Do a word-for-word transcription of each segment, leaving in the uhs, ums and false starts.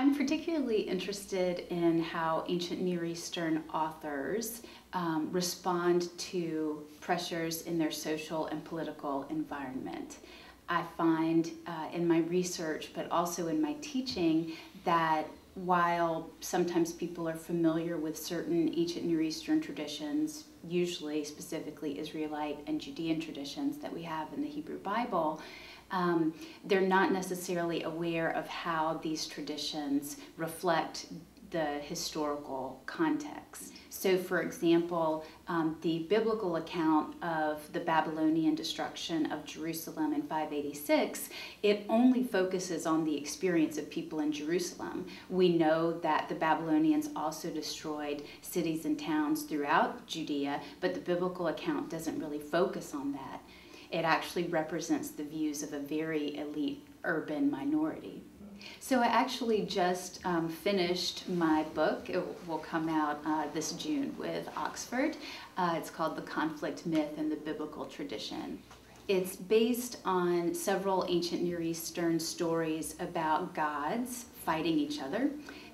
I'm particularly interested in how ancient Near Eastern authors um, respond to pressures in their social and political environment. I find uh, in my research, but also in my teaching, that while sometimes people are familiar with certain ancient Near Eastern traditions, usually specifically Israelite and Judean traditions that we have in the Hebrew Bible, um, they're not necessarily aware of how these traditions reflect the historical context. So, for example, um, the biblical account of the Babylonian destruction of Jerusalem in five eighty-six, it only focuses on the experience of people in Jerusalem. We know that the Babylonians also destroyed cities and towns throughout Judea, but the biblical account doesn't really focus on that. It actually represents the views of a very elite urban minority. So I actually just um, finished my book. It will come out uh, this June with Oxford. Uh, it's called The Conflict Myth in the Biblical Tradition. It's based on several ancient Near Eastern stories about gods fighting each other.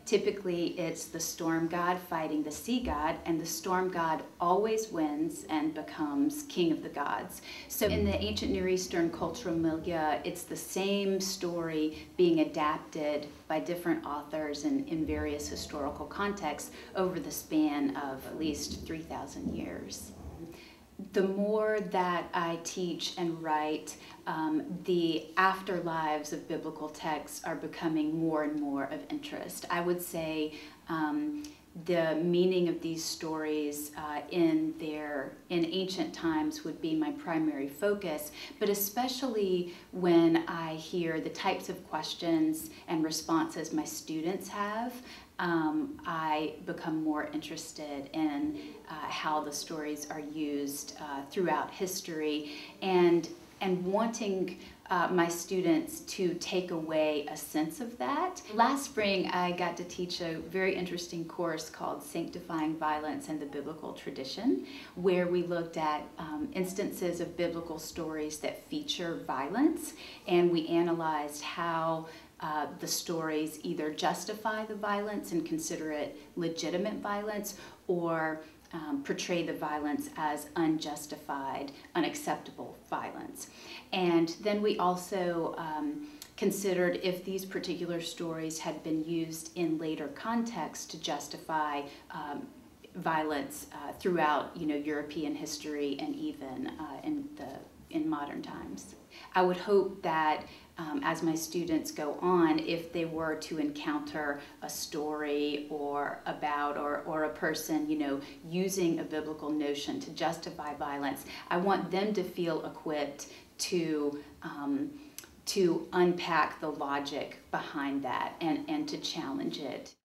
Typically, it's the storm god fighting the sea god, and the storm god always wins and becomes king of the gods. So in the ancient Near Eastern cultural milieu, it's the same story being adapted by different authors and in various historical contexts over the span of at least three thousand years. The more that I teach and write, um, the afterlives of biblical texts are becoming more and more of interest. I would say um, the meaning of these stories uh, in their in ancient times would be my primary focus, but especially when I hear the types of questions and responses my students have, Um, I become more interested in uh, how the stories are used uh, throughout history, and, and wanting uh, my students to take away a sense of that. Last spring, I got to teach a very interesting course called Sanctifying Violence and the Biblical Tradition, where we looked at um, instances of biblical stories that feature violence, and we analyzed how Uh, the stories either justify the violence and consider it legitimate violence, or um, portray the violence as unjustified, unacceptable violence. And then we also um, considered if these particular stories had been used in later contexts to justify um, violence uh, throughout, you know, European history and even uh, in the in modern times. I would hope that um, as my students go on, if they were to encounter a story or about or, or a person, you know, using a biblical notion to justify violence, I want them to feel equipped to um, to unpack the logic behind that and, and to challenge it.